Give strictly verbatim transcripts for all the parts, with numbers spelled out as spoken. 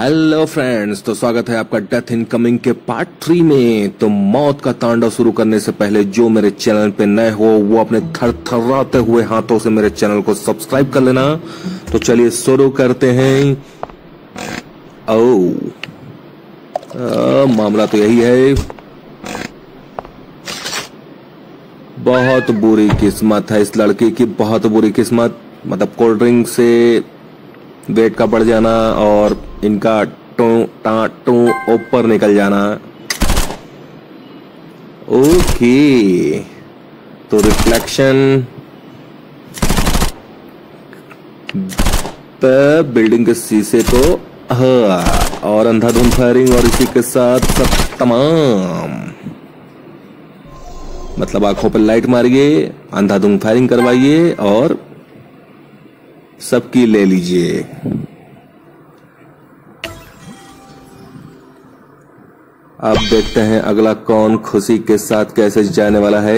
Hello friends, तो स्वागत है आपका डेथ इनकमिंग के पार्ट थ्री में। तो मौत का तांडव शुरू करने से पहले जो मेरे चैनल पे नए हो वो अपने थरथराते हुए हाथों से मेरे चैनल को सब्सक्राइब कर लेना। तो चलिए शुरू करते हैं। ओ, मामला तो यही है। बहुत बुरी किस्मत है इस लड़की की, बहुत बुरी किस्मत। मतलब कोल्ड ड्रिंक से वेट का बढ़ जाना और इनका टों टाटों ऊपर निकल जाना। ओके, तो रिफ्लेक्शन बिल्डिंग के शीशे को और अंधाधुंध फायरिंग और इसी के साथ सब तमाम, मतलब आंखों पर लाइट मारिए, अंधाधुंध फायरिंग करवाइए और सबकी ले लीजिए। अब देखते हैं अगला कौन खुशी के साथ कैसे जाने वाला है।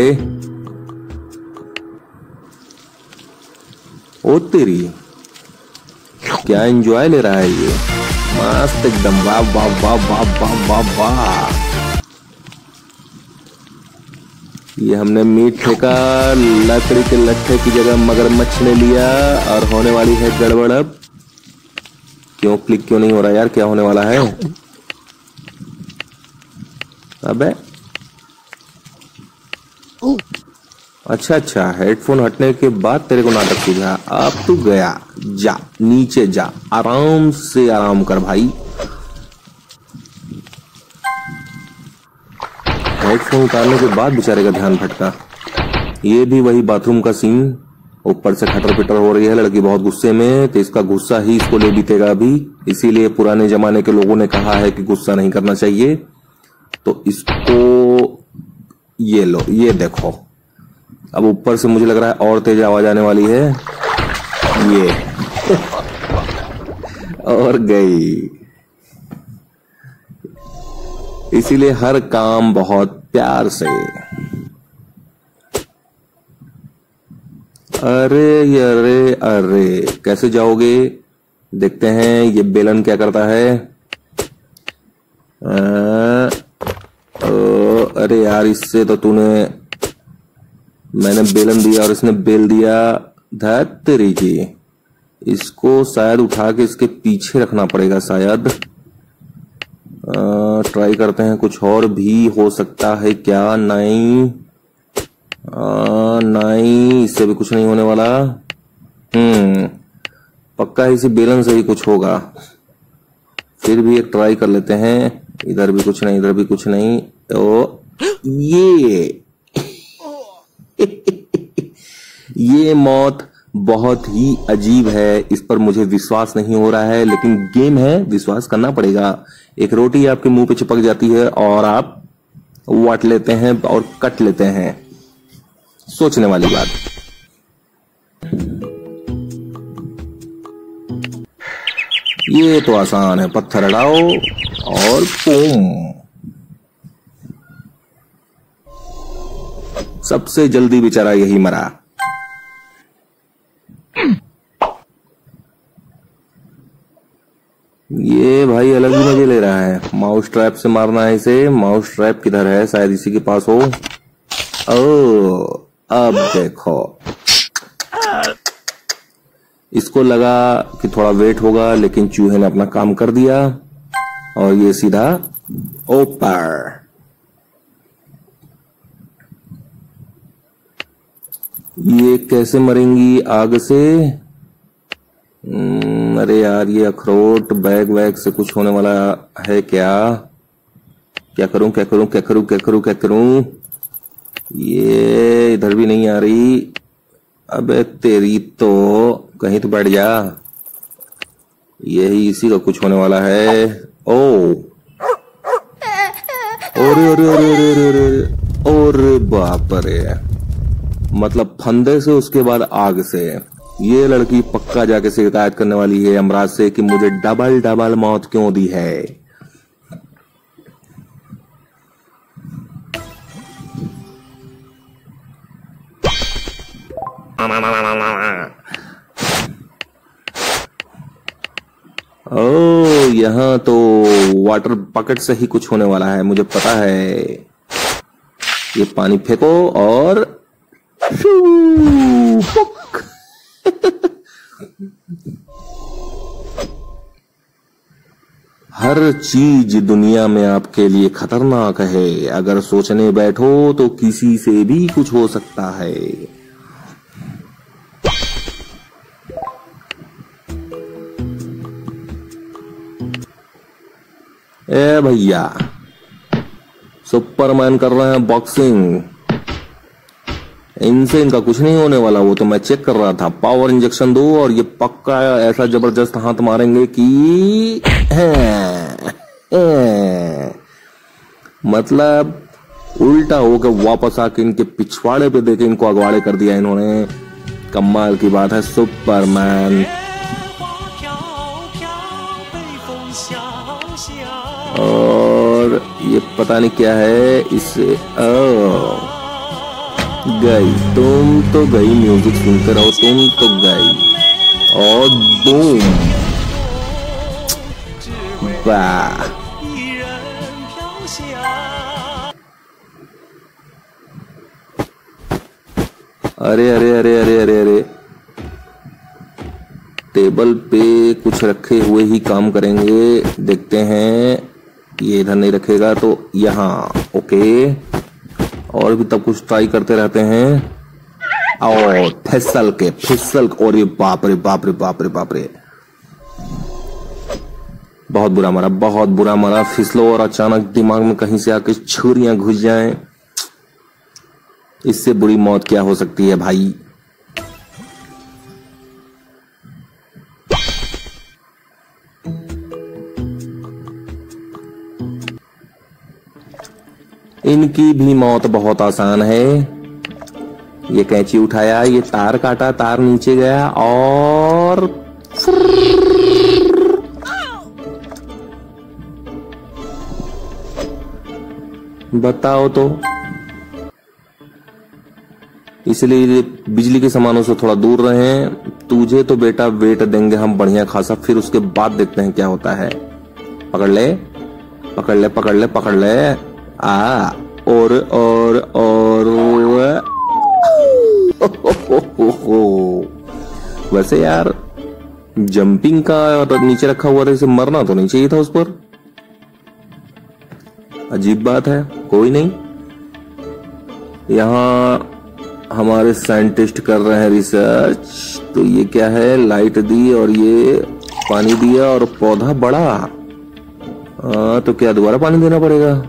ओ तेरी, क्या एंजॉय ले रहा है ये, मस्त एकदम। वाह वाह वाह वाह वाह वाह। ये हमने मीट फेंका, लकड़ी के लट्ठे की जगह मगरमच्छ ने लिया और होने वाली है गड़बड़। अब क्यों क्लिक क्यों नहीं हो रहा यार, क्या होने वाला है? अबे अच्छा अच्छा, हेडफोन हटने के बाद तेरे को नाटक सूझा। अब तू गया, जा नीचे जा, आराम से आराम कर भाई। हेडफोन उतारने के बाद बेचारे का ध्यान भटका। ये भी वही बाथरूम का सीन, ऊपर से खटर पिटर हो रही है, लड़की बहुत गुस्से में। तो इसका गुस्सा ही इसको ले बीतेगा अभी, इसीलिए पुराने जमाने के लोगों ने कहा है कि गुस्सा नहीं करना चाहिए। तो इसको ये लो, ये देखो। अब ऊपर से मुझे लग रहा है और तेज आवाज आने वाली है। ये और गई, इसीलिए हर काम बहुत प्यार से। अरे अरे अरे, कैसे जाओगे? देखते हैं ये बेलन क्या करता है। आ, ओ, अरे यार, इससे तो तूने, मैंने बेलन दिया और इसने बेल दिया। धैत्री जी, इसको शायद उठा के इसके पीछे रखना पड़ेगा शायद। ट्राई करते हैं, कुछ और भी हो सकता है क्या? नहीं आ, नहीं, इससे भी कुछ नहीं होने वाला। हम्म, पक्का इसी बेलन से ही कुछ होगा। फिर भी एक ट्राई कर लेते हैं। इधर भी कुछ नहीं, इधर भी कुछ नहीं। तो ये ये मौत बहुत ही अजीब है, इस पर मुझे विश्वास नहीं हो रहा है, लेकिन गेम है, विश्वास करना पड़ेगा। एक रोटी आपके मुंह पे चिपक जाती है और आप वाट लेते हैं और कट लेते हैं। सोचने वाली बात। ये तो आसान है, पत्थर अड़ाओ और पूम। सबसे जल्दी बेचारा यही मरा। ये भाई अलग ही मजे ले रहा है। माउस ट्रैप से मारना है इसे। माउस ट्रैप किधर है? शायद इसी के पास हो। ओ, अब देखो, इसको लगा कि थोड़ा वेट होगा, लेकिन चूहे ने अपना काम कर दिया और ये सीधा ऊपर। ये कैसे मरेंगी? आग से? अरे यार, ये अखरोट बैग वैग से कुछ होने वाला है क्या? क्या करूं क्या करूं क्या करूं क्या करूं क्या करूं? ये इधर भी नहीं आ रही। अबे तेरी तो, कहीं तो बैठ जा। यही इसी का कुछ होने वाला है। ओ अरे अरे अरे अरे अरे बाप रे, मतलब फंदे से, उसके बाद आग से। ये लड़की पक्का जाके शिकायत करने वाली है अमराज से कि मुझे डबल डबल मौत क्यों दी है। ओह, यहाँ तो वाटर बकेट से ही कुछ होने वाला है, मुझे पता है। ये पानी फेंको और हर चीज दुनिया में आपके लिए खतरनाक है। अगर सोचने बैठो तो किसी से भी कुछ हो सकता है। ए भैया, सुपरमैन कर रहे हैं बॉक्सिंग। इनसे इनका कुछ नहीं होने वाला, वो तो मैं चेक कर रहा था। पावर इंजेक्शन दो और ये पक्का ऐसा जबरदस्त हाथ मारेंगे कि है, है। मतलब उल्टा होकर वापस आके इनके पिछवाड़े पे देके इनको अगवाड़े कर दिया इन्होंने। कमाल की बात है सुपरमैन। और ये पता नहीं क्या है इसे। ओ गई, तुम तो गई। म्यूजिक सुनते रहो, तुम तो गई। और बूम, वाह। अरे अरे अरे अरे अरे अरे, टेबल पे कुछ रखे हुए ही काम करेंगे। देखते हैं, ये इधर नहीं रखेगा तो यहाँ। ओके, और भी तब कुछ ट्राई करते रहते हैं। और फिसल के फिसल और ये बाप रे बाप रे बाप रे बाप रे, बहुत बुरा मारा, बहुत बुरा मारा। फिसलो और अचानक दिमाग में कहीं से आके छुरियां घुस जाएं, इससे बुरी मौत क्या हो सकती है भाई। इनकी भी मौत बहुत आसान है। ये कैंची उठाया, ये तार काटा, तार नीचे गया और बताओ तो। इसलिए बिजली के सामानों से थोड़ा दूर रहें। तुझे तो बेटा वेट देंगे हम बढ़िया खासा, फिर उसके बाद देखते हैं क्या होता है। पकड़ ले पकड़ ले पकड़ ले पकड़ ले आ। और और और वैसे यार, जंपिंग का नीचे रखा हुआ था, इसे मरना तो नहीं चाहिए था उस पर। अजीब बात है, कोई नहीं। यहाँ हमारे साइंटिस्ट कर रहे हैं रिसर्च। तो ये क्या है, लाइट दी और ये पानी दिया और पौधा बड़ा। आ, तो क्या दोबारा पानी देना पड़ेगा?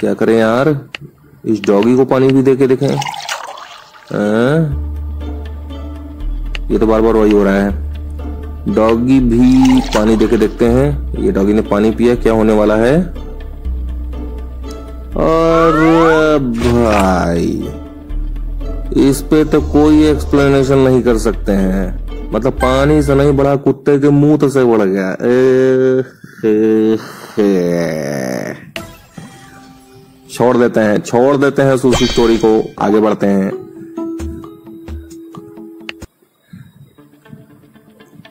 क्या करें यार, इस डॉगी को पानी भी देके देखें। ये तो बार बार वही हो रहा है। डॉगी भी पानी देके देखते हैं। ये डॉगी ने पानी पिया, क्या होने वाला है? और भाई, इस पे तो कोई एक्सप्लेनेशन नहीं कर सकते हैं। मतलब पानी से नहीं बढ़ा, कुत्ते के मुंह से बढ़ गया। ए, ए, ए। छोड़ देते हैं, छोड़ देते हैं सूसी स्टोरी को, आगे बढ़ते हैं।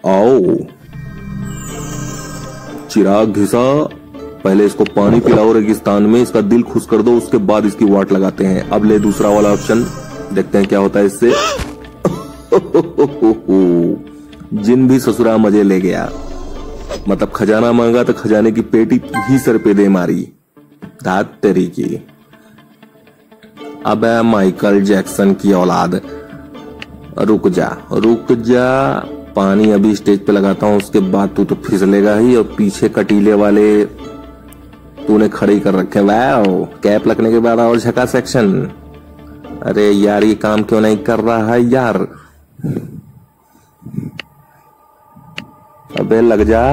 आओ, चिराग घिसा, पहले इसको पानी पिलाओ रेगिस्तान में, इसका दिल खुश कर दो, उसके बाद इसकी वाट लगाते हैं। अब ले दूसरा वाला ऑप्शन, देखते हैं क्या होता है इससे। जिन भी ससुरा मजे ले गया। मतलब खजाना मांगा तो खजाने की पेटी ही सर पे दे मारी। तात तेरी की, अब है माइकल जैक्सन की औलाद। रुक जा रुक जा, पानी अभी स्टेज पे लगाता हूं, उसके बाद तू तो फिसलेगा ही। और पीछे कटीले वाले तूने खड़े कर रखे। वाह, कैप लगने के बाद और झका सेक्शन। अरे यार, ये काम क्यों नहीं कर रहा है यार? अबे लग जा।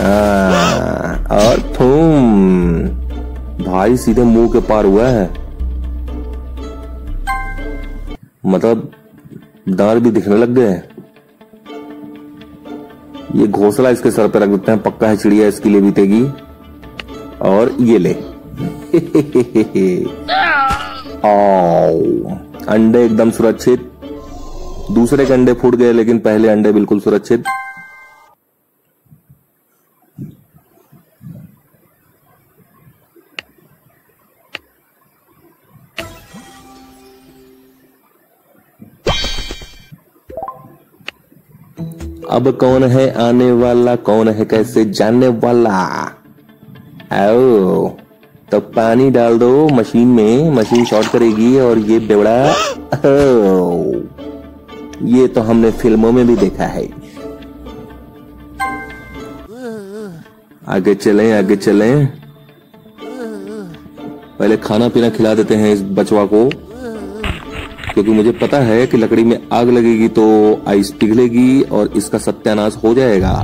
आ, और थूम भाई, सीधे मुंह के पार हुआ है। मतलब दांत भी दिखने लग गए। ये घोंसला इसके सर पे रख देते हैं, पक्का है चिड़िया इसके लिए बीतेगी। और ये ले आओ, अंडे एकदम सुरक्षित। दूसरे के अंडे फूट गए लेकिन पहले अंडे बिल्कुल सुरक्षित। अब कौन है आने वाला, कौन है कैसे जाने वाला। आओ तब पानी डाल दो मशीन में, मशीन शॉर्ट करेगी और ये बेवड़ा। आओ ये तो हमने फिल्मों में भी देखा है। आगे चलें आगे चलें, पहले खाना पीना खिला देते हैं इस बचवा को, क्योंकि मुझे पता है कि लकड़ी में आग लगेगी तो आइस पिघलेगी और इसका सत्यानाश हो जाएगा।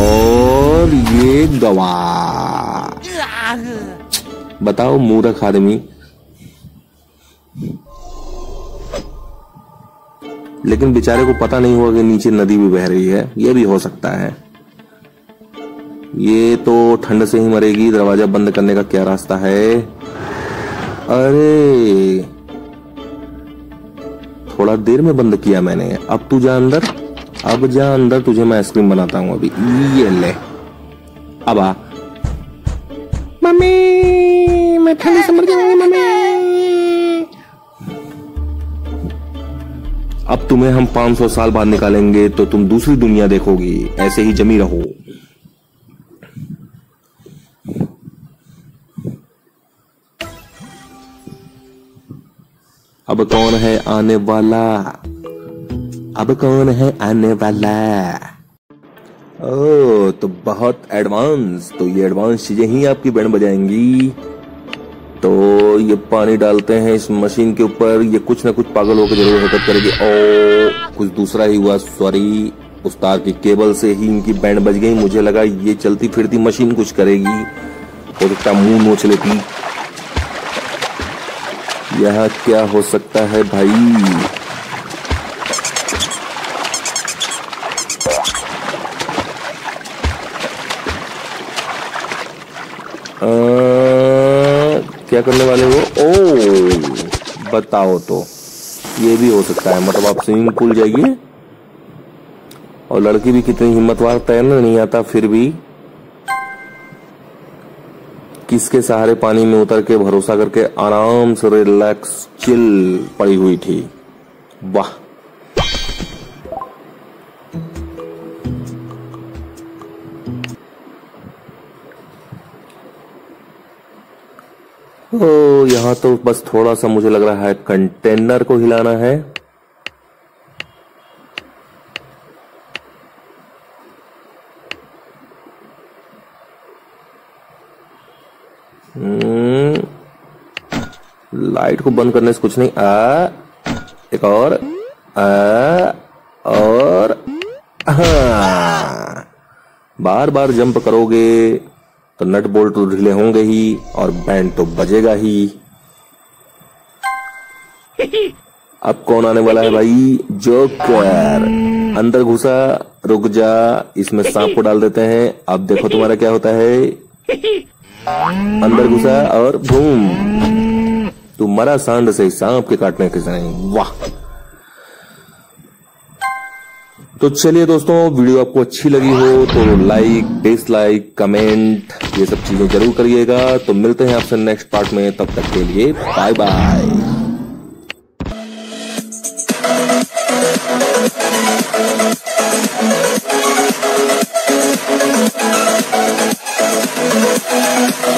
और ये गवाह, बताओ मूर्ख आदमी। लेकिन बेचारे को पता नहीं हुआ कि नीचे नदी भी बह रही है, यह भी हो सकता है। ये तो ठंड से ही मरेगी। दरवाजा बंद करने का क्या रास्ता है? अरे थोड़ा देर में बंद किया मैंने। अब तू जा अंदर, अब जा अंदर, तुझे मैं आइसक्रीम बनाता हूं अभी। ये ले, अब आ। मम्मी मैं ठंडी से मर जाऊंगी मम्मी। अब तुम्हें हम पाँच सौ साल बाद निकालेंगे तो तुम दूसरी दुनिया देखोगी। ऐसे ही जमी रहो। अब कौन है आने वाला, अब कौन है आने वाला। ओ तो बहुत एडवांस, तो ये एडवांस चीजें ही आपकी बैंड बजाएंगी। तो ये पानी डालते हैं इस मशीन के ऊपर, ये कुछ ना कुछ पागल होकर जरूर हरकत करेगी। ओ कुछ दूसरा ही हुआ, सॉरी। उस तार की केबल से ही इनकी बैंड बज गई। मुझे लगा ये चलती फिरती मशीन कुछ करेगी, हो सकता मुंह नोच लेती। यहाँ क्या हो सकता है भाई? आ, क्या करने वाले वो? ओ बताओ तो, ये भी हो सकता है। मतलब आप स्विमिंग पूल जाइए, और लड़की भी कितनी हिम्मतवार, तैरना नहीं आता फिर भी इसके सहारे पानी में उतर के भरोसा करके आराम से रिलैक्स चिल पड़ी हुई थी। वाह, ओ यहाँ तो बस थोड़ा सा मुझे लग रहा है कंटेनर को हिलाना है। लाइट को बंद करने से कुछ नहीं। आ, एक और आ, और हाँ। बार बार जंप करोगे तो नट बोल्ट तो ढीले होंगे ही और बैंड तो बजेगा ही। अब कौन आने वाला है भाई? जोकर अंदर घुसा, रुक जा, इसमें सांप को डाल देते हैं। अब देखो तुम्हारा क्या होता है। अंदर घुसा और बूम, तू मरा सांड से, सांप के काटने के नहीं। वाह, तो चलिए दोस्तों, वीडियो आपको अच्छी लगी हो तो लाइक, डिसलाइक, कमेंट, ये सब चीजें जरूर करिएगा। तो मिलते हैं आपसे नेक्स्ट पार्ट में, तब तक के लिए बाय बाय।